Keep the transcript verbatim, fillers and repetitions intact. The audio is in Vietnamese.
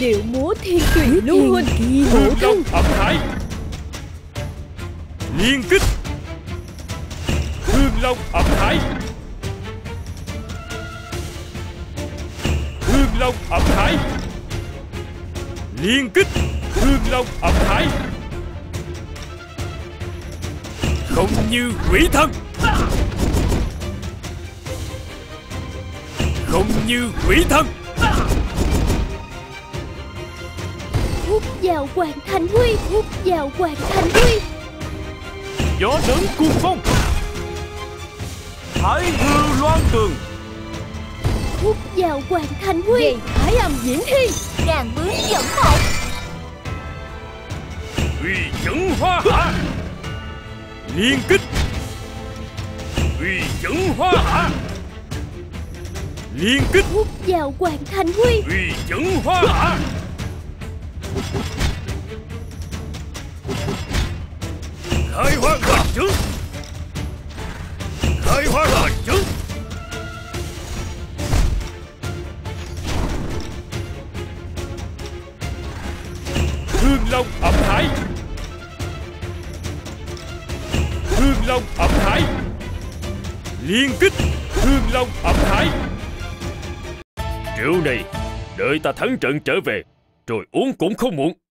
điệu múa thiên tùy lưu huynh vũ công thẩm hải liên kích hương long ẩm hải hương long ẩm hải liên kích hương long ẩm hải không như quỷ thân không như quỷ thân hút vào Hoàng Thành Huy hút vào Hoàng Thành Huy gió lớn cuồng phong Thái Hư Loan Tường hút vào Hoàng Thành Huy Thái Âm Diễn Hy Càng Bướm Dẫn Mộng Uy Dẫn Hoa Hạ liên kích Uy Dẫn Hoa Hạ liên kích hút vào Hoàng Thành Huy Uy Dẫn Hoa Hạ khai hoa là trứng khai hoa là trứng hương long ẩm hải hương long ẩm hải liên kích hương long ẩm hải triệu này đợi ta thắng trận trở về rồi uống cũng không muộn.